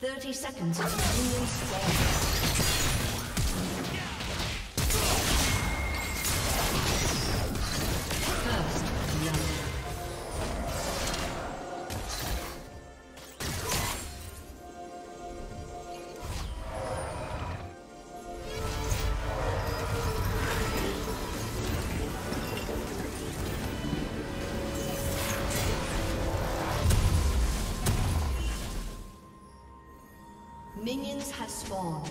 30 seconds. First love. Minions have spawned.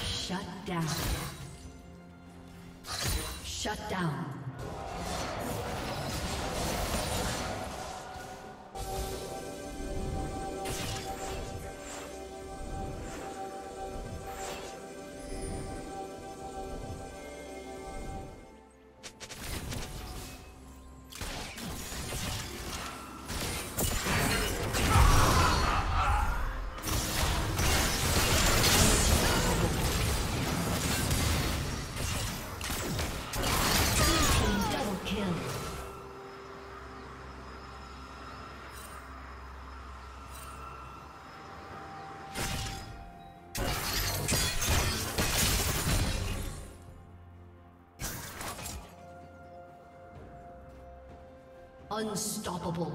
Shut down. Shut down. Unstoppable.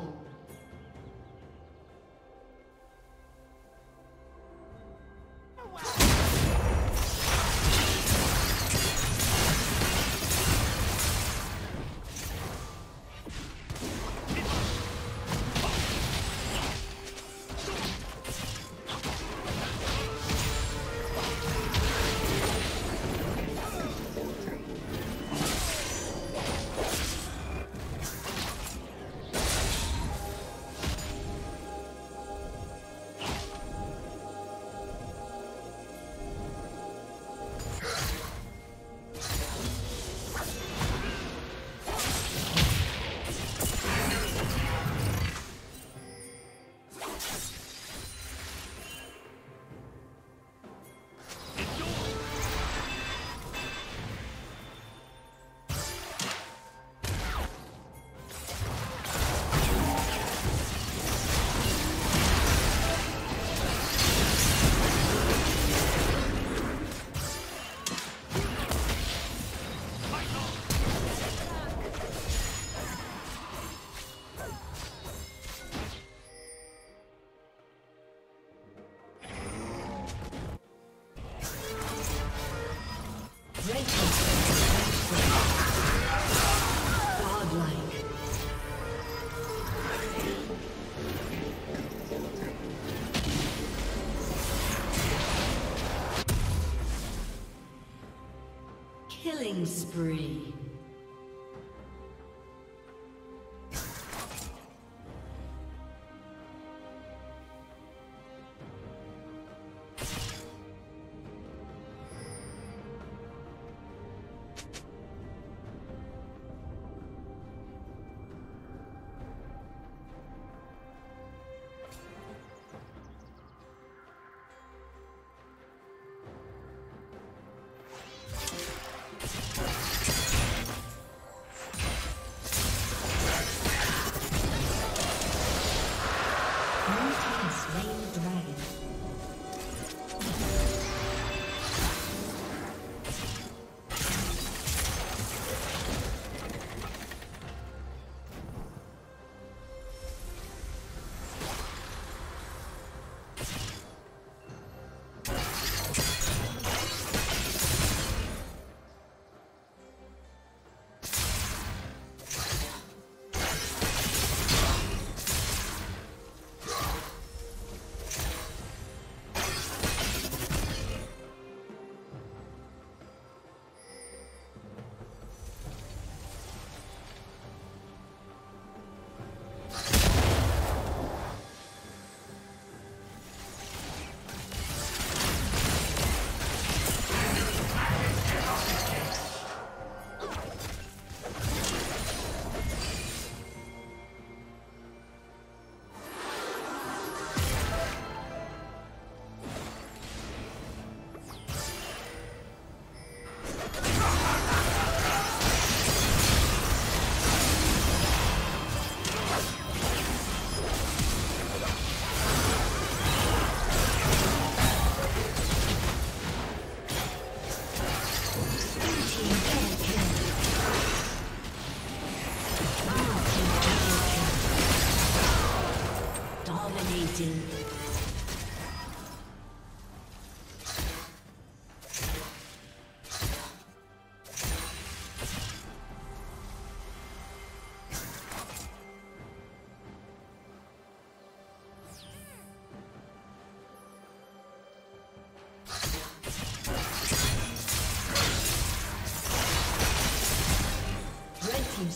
Killing spree. Team's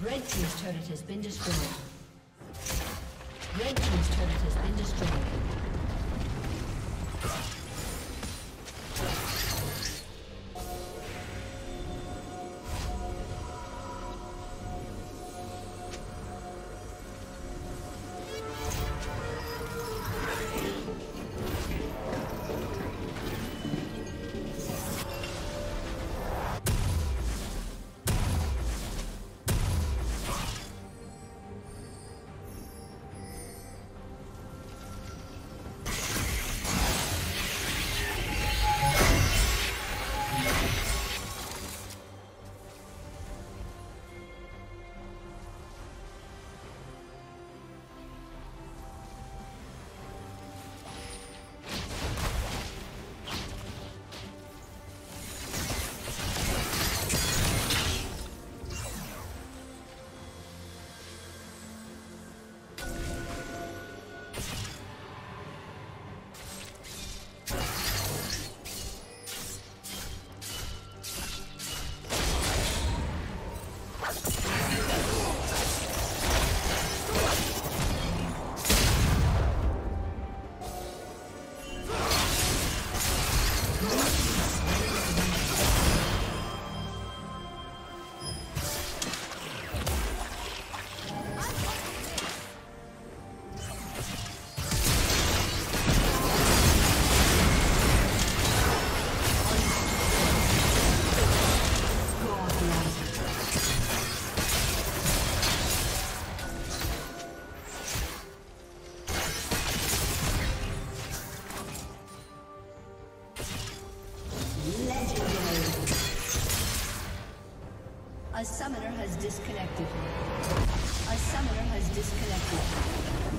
Red team's turret has been destroyed. Red team's turret has been destroyed. A summoner has disconnected. A summoner has disconnected.